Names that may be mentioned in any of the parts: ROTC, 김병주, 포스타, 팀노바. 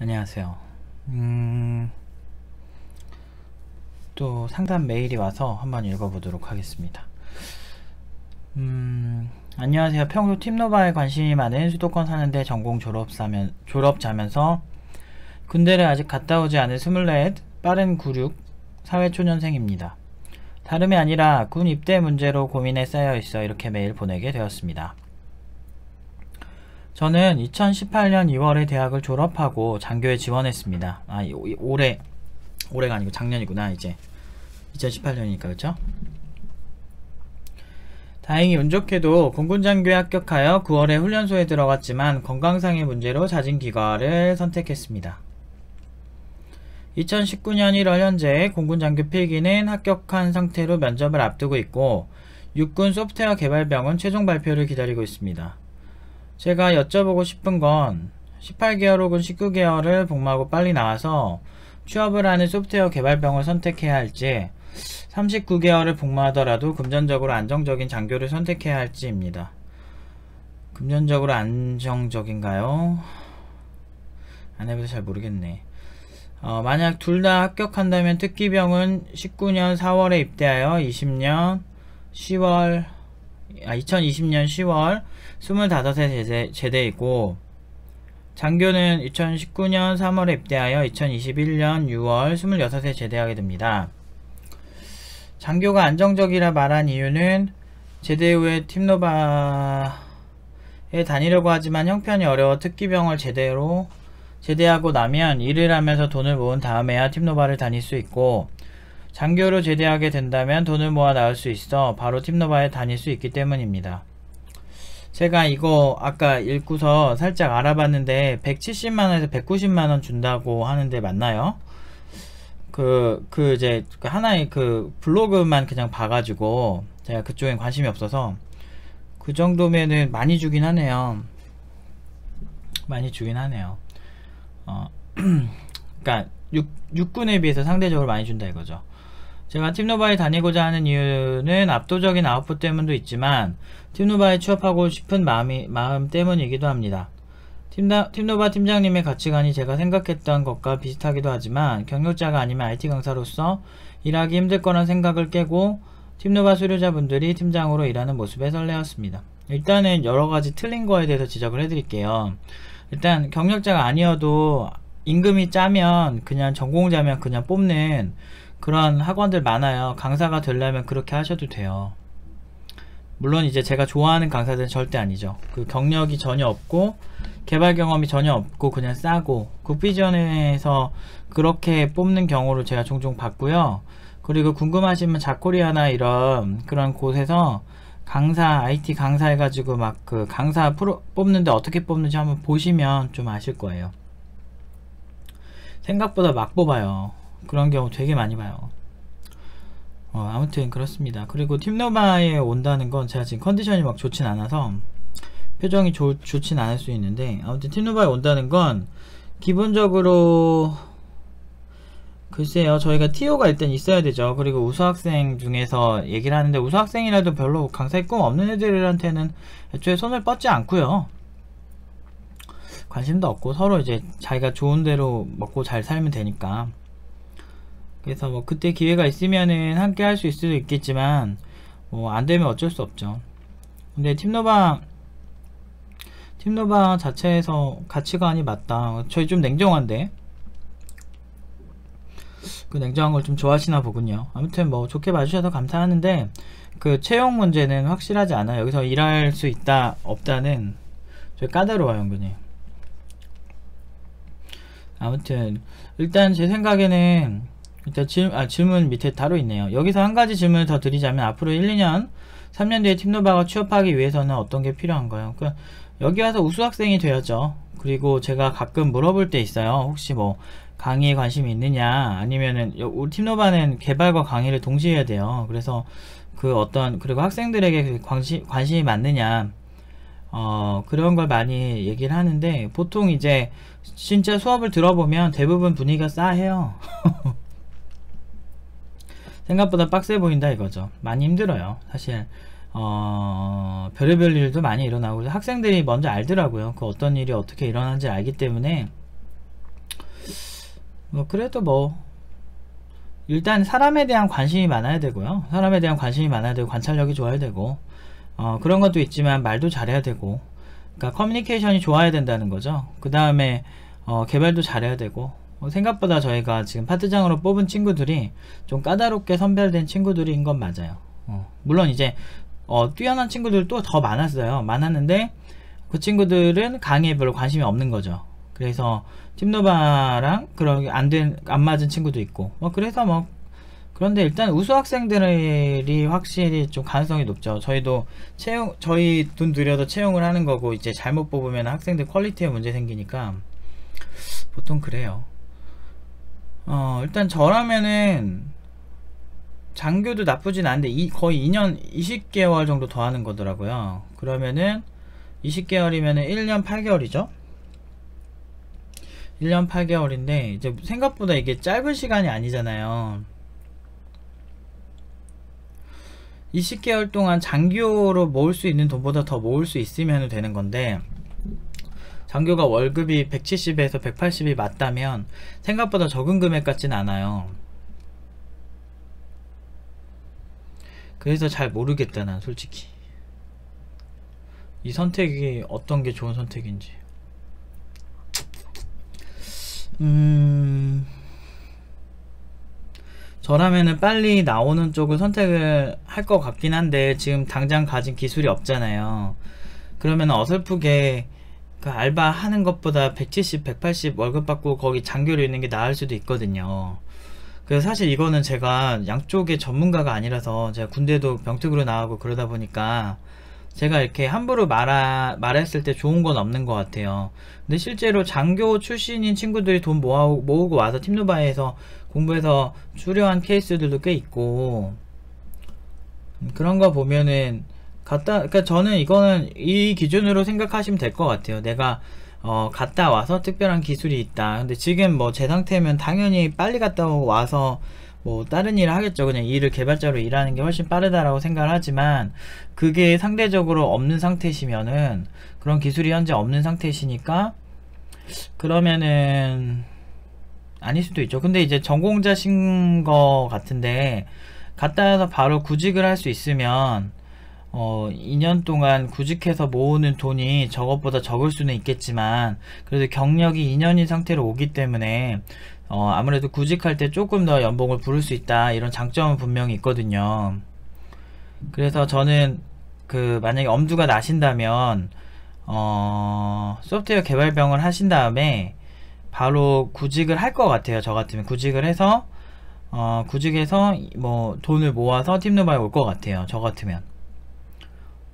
안녕하세요. 또 상담 메일이 와서 한번 읽어보도록 하겠습니다. 안녕하세요. 평소 팀노바에 관심이 많은 수도권 사는데 전공 졸업자면서 군대를 아직 갔다 오지 않은 24, 빠른 96 사회초년생입니다. 다름이 아니라 군 입대 문제로 고민에 쌓여 있어 이렇게 메일 보내게 되었습니다. 저는 2018년 2월에 대학을 졸업하고 장교에 지원했습니다. 아, 올해가 아니고 작년이구나. 이제 2018년이니까 그렇죠? 다행히 운 좋게도 공군 장교에 합격하여 9월에 훈련소에 들어갔지만 건강상의 문제로 자진 귀가를 선택했습니다. 2019년 1월 현재 공군 장교 필기는 합격한 상태로 면접을 앞두고 있고 육군 소프트웨어 개발병원 최종 발표를 기다리고 있습니다. 제가 여쭤보고 싶은 건 18개월 혹은 19개월을 복무하고 빨리 나와서 취업을 하는 소프트웨어 개발병을 선택해야 할지 39개월을 복무하더라도 금전적으로 안정적인 장교를 선택해야 할지입니다. 금전적으로 안정적인가요? 안 해봐서 잘 모르겠네. 만약 둘 다 합격한다면 특기병은 19년 4월에 입대하여 2020년 10월 25에 제대이고 장교는 2019년 3월에 입대하여 2021년 6월 26에 제대하게 됩니다. 장교가 안정적이라 말한 이유는 제대 후에 팀노바에 다니려고 하지만 형편이 어려워 특기병을 제대하고 나면 일을 하면서 돈을 모은 다음에야 팀노바를 다닐 수 있고 장교로 제대하게 된다면 돈을 모아 나올 수 있어 바로 팀노바에 다닐 수 있기 때문입니다. 제가 이거 아까 읽고서 살짝 알아봤는데 170만원에서 190만원 준다고 하는데 맞나요? 이제 하나의 블로그만 그냥 봐가지고 제가 그쪽에 관심이 없어서 그 정도면은 많이 주긴 하네요. 그러니까 육군에 비해서 상대적으로 많이 준다 이거죠. 제가 팀노바에 다니고자 하는 이유는 압도적인 아웃풋 때문도 있지만 팀노바에 취업하고 싶은 마음 때문이기도 합니다. 팀노바 팀장님의 가치관이 제가 생각했던 것과 비슷하기도 하지만 경력자가 아니면 IT 강사로서 일하기 힘들 거란 생각을 깨고 팀노바 수료자분들이 팀장으로 일하는 모습에 설레었습니다. 일단은 여러가지 틀린 거에 대해서 지적을 해드릴게요. 일단 경력자가 아니어도 임금이 짜면 그냥 전공자면 그냥 뽑는 그런 학원들 많아요. 강사가 되려면 그렇게 하셔도 돼요. 물론 이제 제가 좋아하는 강사들은 절대 아니죠. 그 경력이 전혀 없고 개발 경험이 전혀 없고 그냥 싸고 국비전에서 그렇게 뽑는 경우를 제가 종종 봤고요. 그리고 궁금하시면 자코리아나 이런 그런 곳에서 IT 강사 해가지고 막 그 강사 프로 뽑는데 어떻게 뽑는지 한번 보시면 좀 아실 거예요. 생각보다 막 뽑아요. 그런 경우 되게 많이 봐요. 아무튼 그렇습니다. 그리고 팀노바에 온다는 건 제가 지금 컨디션이 막 좋진 않아서 표정이 좋진 않을 수 있는데 아무튼 팀노바에 온다는 건 기본적으로 글쎄요. 저희가 TO가 일단 있어야 되죠. 그리고 우수학생 중에서 얘기를 하는데 우수학생이라도 별로 강사의 꿈 없는 애들한테는 애초에 손을 뻗지 않고요. 관심도 없고 서로 이제 자기가 좋은 대로 먹고 잘 살면 되니까 그래서 뭐 그때 기회가 있으면은 함께 할 수 있을 수도 있겠지만 뭐 안되면 어쩔 수 없죠. 근데 팀노바 자체에서 가치관이 맞다. 저희 좀 냉정한데 그 냉정한 걸 좀 좋아하시나 보군요. 아무튼 뭐 좋게 봐주셔서 감사하는데 그 채용 문제는 확실하지 않아요. 여기서 일할 수 있다 없다는 저희 까다로워요 은근히. 아무튼 일단 제 생각에는 일단 질문 밑에 따로 있네요. 여기서 한 가지 질문을 더 드리자면 앞으로 1, 2년, 3년 뒤에 팀노바가 취업하기 위해서는 어떤 게 필요한가요? 그러니까 여기 와서 우수학생이 되었죠. 그리고 제가 가끔 물어볼 때 있어요. 혹시 뭐 강의에 관심이 있느냐 아니면은 우리 팀노바는 개발과 강의를 동시에 해야 돼요. 그래서 그리고 학생들에게 관심이 많느냐 그런 걸 많이 얘기를 하는데 보통 이제 진짜 수업을 들어보면 대부분 분위기가 싸해요. 생각보다 빡세 보인다 이거죠. 많이 힘들어요. 사실 별의별 일도 많이 일어나고 학생들이 먼저 알더라고요. 그 어떤 일이 어떻게 일어나는지 알기 때문에 그래도 뭐 일단 사람에 대한 관심이 많아야 되고요. 사람에 대한 관심이 많아야 되고 관찰력이 좋아야 되고 그런 것도 있지만 말도 잘해야 되고, 그러니까 커뮤니케이션이 좋아야 된다는 거죠. 그 다음에 개발도 잘해야 되고, 생각보다 저희가 지금 파트장으로 뽑은 친구들이 좀 까다롭게 선별된 친구들인 건 맞아요. 물론 이제 뛰어난 친구들도 더 많았어요. 많았는데 그 친구들은 강의에 별로 관심이 없는 거죠. 그래서 팀노바랑 그런 안 맞은 친구도 있고, 그래서 그런데 일단 우수 학생들이 확실히 좀 가능성이 높죠. 저희도 채용, 저희 돈 들여서 채용을 하는 거고, 이제 잘못 뽑으면 학생들 퀄리티에 문제 생기니까 보통 그래요. 일단 저라면은 장교도 나쁘진 않은데 거의 2년 20개월 정도 더 하는 거더라고요. 그러면은 20개월이면은 1년 8개월이죠. 1년 8개월인데 이제 생각보다 이게 짧은 시간이 아니잖아요. 20개월 동안 장교로 모을 수 있는 돈보다 더 모을 수 있으면 되는 건데, 장교가 월급이 170에서 180이 맞다면 생각보다 적은 금액 같진 않아요. 그래서 잘 모르겠다. 난 솔직히 이 선택이 어떤 게 좋은 선택인지. 저라면은 빨리 나오는 쪽을 선택을 할 것 같긴 한데, 지금 당장 가진 기술이 없잖아요. 그러면 어설프게 그 알바 하는 것보다 170, 180 월급 받고 거기 장교로 있는 게 나을 수도 있거든요. 그래서 사실 이거는 제가 양쪽의 전문가가 아니라서, 제가 군대도 병특으로 나가고 그러다 보니까 제가 이렇게 함부로 말했을 때 좋은 건 없는 것 같아요. 근데 실제로 장교 출신인 친구들이 돈 모으고 와서 팀노바에서 공부해서 수료한 케이스들도 꽤 있고, 그런 거 보면은 그러니까 저는 이거는 이 기준으로 생각하시면 될 것 같아요. 내가 갔다 와서 특별한 기술이 있다. 근데 지금 뭐 제 상태면 당연히 빨리 갔다 와서 뭐 다른 일을 하겠죠. 그냥 일을 개발자로 일하는 게 훨씬 빠르다라고 생각을 하지만, 그게 상대적으로 없는 상태시면은, 그런 기술이 현재 없는 상태시니까 그러면은 아닐 수도 있죠. 근데 이제 전공자신 거 같은데 갔다 와서 바로 구직을 할 수 있으면 2년 동안 구직해서 모으는 돈이 저것보다 적을 수는 있겠지만, 그래도 경력이 2년인 상태로 오기 때문에 아무래도 구직할 때 조금 더 연봉을 부를 수 있다, 이런 장점은 분명히 있거든요. 그래서 저는 그 만약에 엄두가 나신다면 소프트웨어 개발병을 하신 다음에 바로 구직을 할 것 같아요. 저 같으면 구직을 해서 뭐 돈을 모아서 팀노바에 올 것 같아요. 저 같으면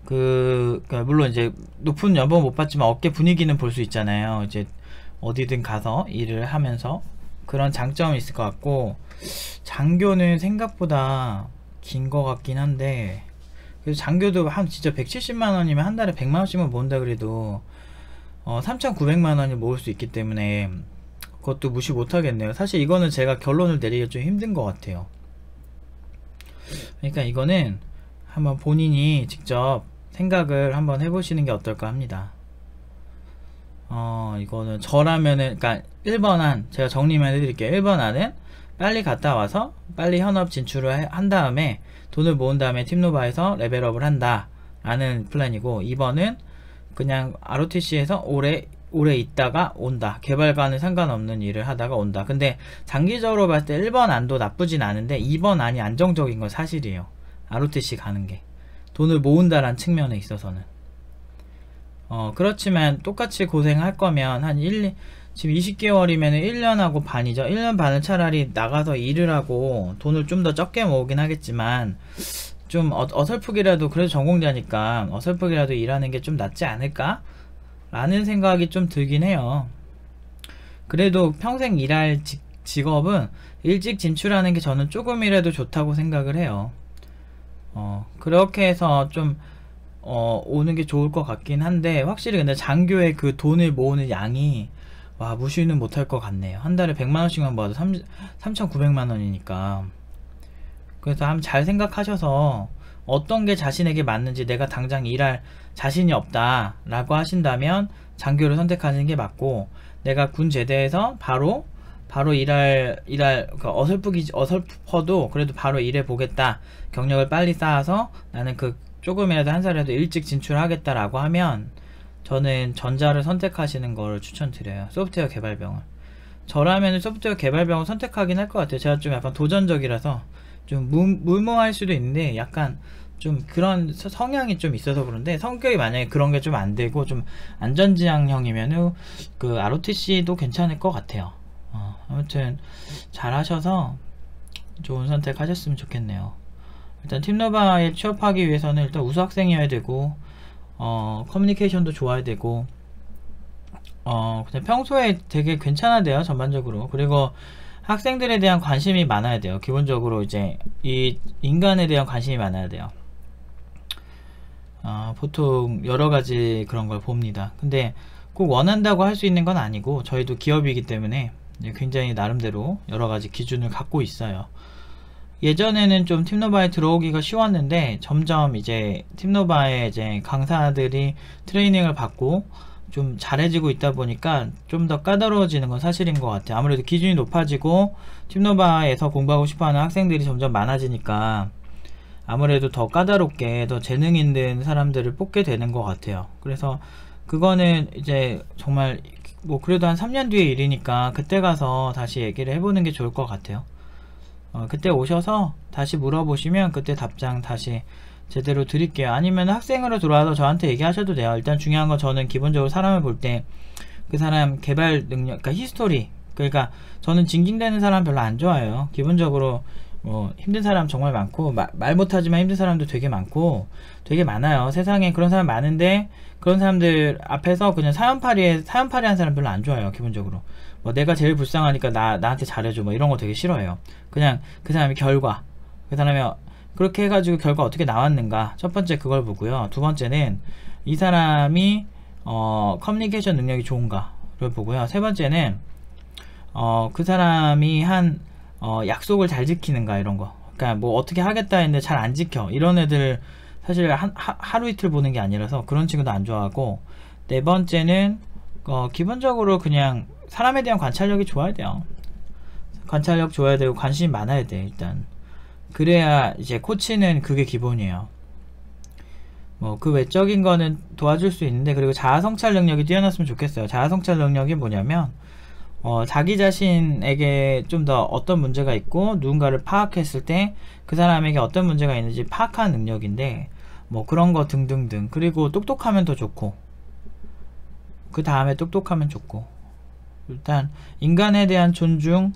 물론 이제 높은 연봉 못 받지만 업계 분위기는 볼 수 있잖아요. 이제 어디든 가서 일을 하면서 그런 장점이 있을 것 같고, 장교는 생각보다 긴 것 같긴 한데, 그래서 장교도 한 진짜 170만원이면 한 달에 100만원씩만 모은다 그래도 3,900만원을 모을 수 있기 때문에 그것도 무시 못 하겠네요. 사실 이거는 제가 결론을 내리기가 좀 힘든 것 같아요. 그러니까 이거는 한번 본인이 직접 생각을 한번 해보시는 게 어떨까 합니다. 이거는 저라면은, 그러니까 1번 안, 제가 정리만 해드릴게요. 1번 안은 빨리 갔다 와서 빨리 현업 진출을 한 다음에 돈을 모은 다음에 팀노바에서 레벨업을 한다 라는 플랜이고, 2번은 그냥 ROTC에서 오래 있다가 온다. 개발과는 상관없는 일을 하다가 온다. 근데 장기적으로 봤을 때 1번 안도 나쁘진 않은데 2번 안이 안정적인 건 사실이에요. ROTC 가는 게 돈을 모은다란 측면에 있어서는 그렇지만 똑같이 고생할 거면 한 지금 20개월이면 1년하고 반이죠. 1년 반을 차라리 나가서 일을 하고 돈을 좀 더 적게 모으긴 하겠지만, 좀 어설프게라도, 그래도 전공자니까 어설프게라도 일하는 게 좀 낫지 않을까? 라는 생각이 좀 들긴 해요. 그래도 평생 일할 직업은 일찍 진출하는 게 저는 조금이라도 좋다고 생각을 해요. 그렇게 해서 좀 오는 게 좋을 것 같긴 한데, 확실히 근데 장교의 그 돈을 모으는 양이 무시는 못할 것 같네요. 한 달에 100만원씩만 모아도 3,900만원이니까 그래서 한번 잘 생각하셔서 어떤 게 자신에게 맞는지, 내가 당장 일할 자신이 없다 라고 하신다면 장교를 선택하는 게 맞고, 내가 군 제대에서 바로 바로 그러니까 어설퍼도 그래도 바로 일해보겠다. 경력을 빨리 쌓아서 나는 그 조금이라도 한 살이라도 일찍 진출하겠다라고 하면 저는 전자를 선택하시는 걸 추천드려요. 소프트웨어 개발병을. 저라면 소프트웨어 개발병을 선택하긴 할 것 같아요. 제가 좀 약간 도전적이라서 좀 무모할 수도 있는데 약간 좀 그런 성향이 좀 있어서 그런데 성격이 만약에 그런 게 좀 안 되고 좀 안전지향형이면은 그 ROTC도 괜찮을 것 같아요. 아무튼 잘 하셔서 좋은 선택 하셨으면 좋겠네요. 일단 팀노바에 취업하기 위해서는 일단 우수학생이어야 되고 커뮤니케이션도 좋아야 되고 그냥 평소에 되게 괜찮아야 돼요. 전반적으로. 그리고 학생들에 대한 관심이 많아야 돼요. 기본적으로 이제 이 인간에 대한 관심이 많아야 돼요. 보통 여러가지 그런 걸 봅니다. 근데 꼭 원한다고 할 수 있는 건 아니고 저희도 기업이기 때문에 굉장히 나름대로 여러가지 기준을 갖고 있어요. 예전에는 좀 팀노바에 들어오기가 쉬웠는데 점점 이제 팀노바에 이제 강사들이 트레이닝을 받고 좀 잘해지고 있다 보니까 좀 더 까다로워지는 건 사실인 것 같아요. 아무래도 기준이 높아지고 팀노바에서 공부하고 싶어하는 학생들이 점점 많아지니까 아무래도 더 까다롭게 더 재능 있는 사람들을 뽑게 되는 것 같아요. 그래서 그거는 이제 정말 뭐 그래도 한 3년 뒤의 일이니까 그때 가서 다시 얘기를 해보는 게 좋을 것 같아요. 그때 오셔서 다시 물어보시면 그때 답장 다시 제대로 드릴게요. 아니면 학생으로 들어와서 저한테 얘기하셔도 돼요. 일단 중요한 건 저는 기본적으로 사람을 볼 때 그 사람 개발 능력, 그러니까 히스토리, 그러니까 저는 징징대는 사람 별로 안 좋아해요. 기본적으로 뭐 힘든 사람 정말 많고 말 못하지만 힘든 사람도 되게 많고 되게 많아요. 세상에 그런 사람 많은데 그런 사람들 앞에서 그냥 사연팔이 한 사람 별로 안 좋아해요. 기본적으로 뭐 내가 제일 불쌍하니까 나한테 잘해줘 뭐 이런 거 되게 싫어해요. 그냥 그 사람의 결과, 그 사람이 그렇게 해가지고 결과 어떻게 나왔는가 첫 번째 그걸 보고요. 두 번째는 이 사람이 커뮤니케이션 능력이 좋은가를 보고요. 세 번째는 그 사람이 한 약속을 잘 지키는가 이런 거. 그러니까 뭐 어떻게 하겠다 했는데 잘 안 지켜. 이런 애들 사실 하루 이틀 보는 게 아니라서 그런 친구도 안 좋아하고, 네 번째는 기본적으로 그냥 사람에 대한 관찰력이 좋아야 돼요. 관찰력 좋아야 되고 관심이 많아야 돼 일단. 그래야 이제 코치는 그게 기본이에요. 뭐 그 외적인 거는 도와줄 수 있는데, 그리고 자아성찰 능력이 뛰어났으면 좋겠어요. 자아성찰 능력이 뭐냐면 자기 자신에게 좀 더 어떤 문제가 있고 누군가를 파악했을 때 그 사람에게 어떤 문제가 있는지 파악한 능력인데 뭐 그런 거 등등등. 그리고 똑똑하면 더 좋고 그 다음에 똑똑하면 좋고, 일단 인간에 대한 존중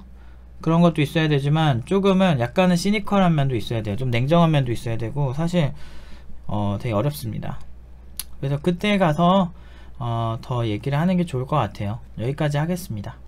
그런 것도 있어야 되지만 조금은 약간은 시니컬한 면도 있어야 돼요. 좀 냉정한 면도 있어야 되고 사실 되게 어렵습니다. 그래서 그때 가서 더 얘기를 하는 게 좋을 것 같아요. 여기까지 하겠습니다.